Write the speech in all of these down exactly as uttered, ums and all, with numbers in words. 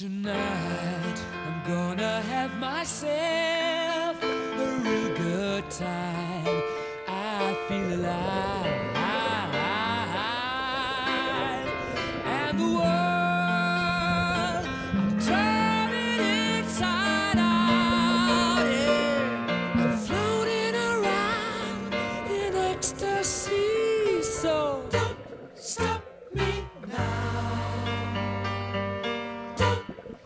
Tonight I'm gonna have myself a real good time. I feel alive, and the world I'm turning inside out. Yeah. I'm floating around in ecstasy, so don't stop me now.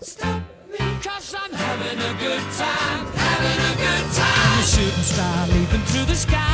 Stop me, 'cause I'm having a good time, having a good time. I'm a shooting star leaping through the sky.